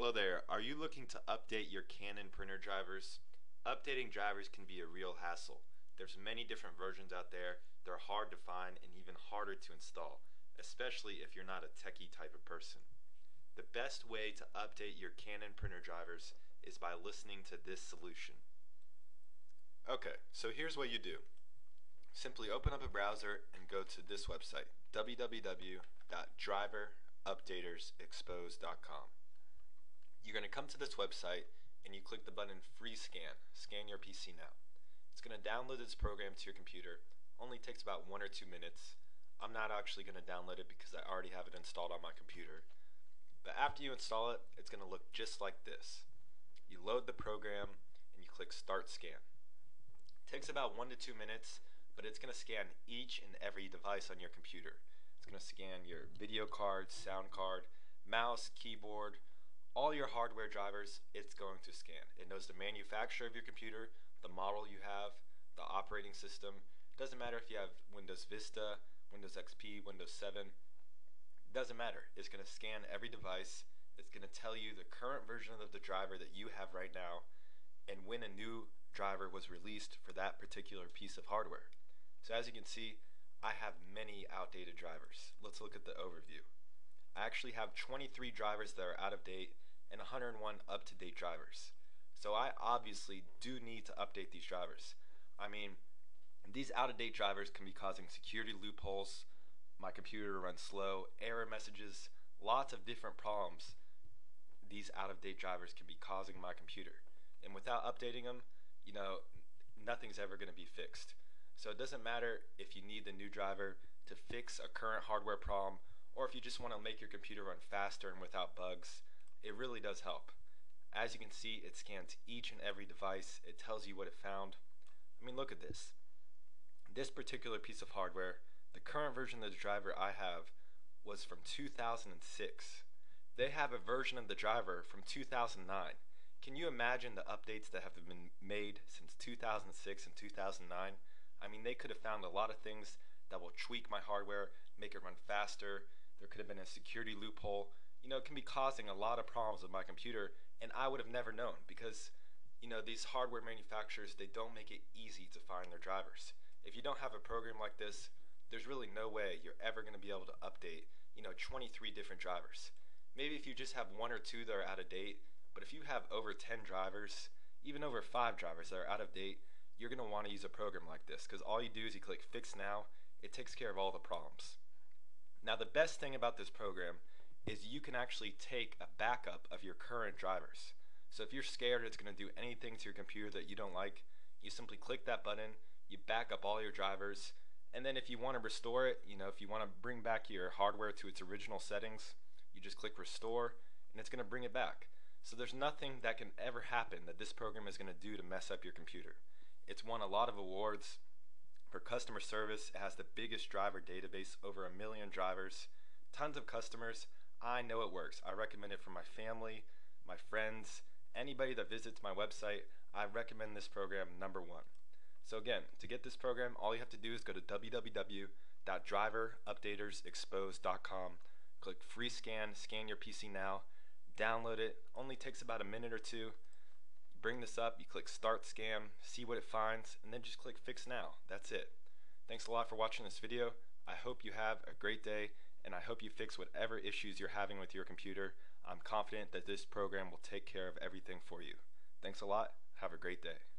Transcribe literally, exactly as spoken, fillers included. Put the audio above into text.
Hello there, are you looking to update your Canon printer drivers? Updating drivers can be a real hassle. There's many different versions out there, they're hard to find and even harder to install, especially if you're not a techie type of person. The best way to update your Canon printer drivers is by listening to this solution. Okay, so here's what you do. Simply open up a browser and go to this website, w w w dot driver updaters exposed dot com. You're going to come to this website and you click the button Free Scan, Scan Your P C Now. It's going to download this program to your computer. Only takes about one or two minutes. I'm not actually going to download it because I already have it installed on my computer. But after you install it, it's going to look just like this. You load the program and you click Start Scan. It takes about one to two minutes, but it's going to scan each and every device on your computer. It's going to scan your video card, sound card, mouse, keyboard, all your hardware drivers. It's going to scan. It knows the manufacturer of your computer, the model you have, the operating system. It doesn't matter if you have Windows Vista, Windows X P, Windows seven. It doesn't matter. It's going to scan every device. It's going to tell you the current version of the driver that you have right now and when a new driver was released for that particular piece of hardware. So as you can see, I have many outdated drivers. Let's look at the overview. I actually have twenty-three drivers that are out of date and one hundred one up-to-date drivers. So I obviously do need to update these drivers. I mean, these out-of-date drivers can be causing security loopholes, my computer to run slow, error messages, lots of different problems these out-of-date drivers can be causing my computer. And without updating them, you know, nothing's ever going to be fixed. So it doesn't matter if you need the new driver to fix a current hardware problem, or if you just want to make your computer run faster and without bugs, it really does help. As you can see, it scans each and every device. It tells you what it found. I mean, look at this. This particular piece of hardware, the current version of the driver I have was from two thousand six. They have a version of the driver from two thousand nine. Can you imagine the updates that have been made since two thousand six and two thousand nine? I mean, they could have found a lot of things that will tweak my hardware, make it run faster. There could have been a security loophole. You know, it can be causing a lot of problems with my computer, and I would have never known because, you know, these hardware manufacturers, they don't make it easy to find their drivers. If you don't have a program like this, there's really no way you're ever going to be able to update, you know, twenty-three different drivers. Maybe if you just have one or two that are out of date, but if you have over ten drivers, even over five drivers that are out of date, you're going to want to use a program like this because all you do is you click Fix Now. It takes care of all the problems. Now, the best thing about this program is you can actually take a backup of your current drivers. So if you're scared it's going to do anything to your computer that you don't like, you simply click that button, you back up all your drivers, and then if you want to restore it, you know, if you want to bring back your hardware to its original settings, you just click Restore, and it's going to bring it back. So there's nothing that can ever happen that this program is going to do to mess up your computer. It's won a lot of awards. For customer service, it has the biggest driver database, over a million drivers, tons of customers. I know it works. I recommend it for my family, my friends, anybody that visits my website. I recommend this program number one. So again, to get this program, all you have to do is go to w w w dot driver updaters exposed dot com, click Free Scan, Scan Your P C Now, download it. Only takes about a minute or two. Bring this up, you click Start Scan, see what it finds, and then just click Fix Now. That's it. Thanks a lot for watching this video. I hope you have a great day, and I hope you fix whatever issues you're having with your computer. I'm confident that this program will take care of everything for you. Thanks a lot. Have a great day.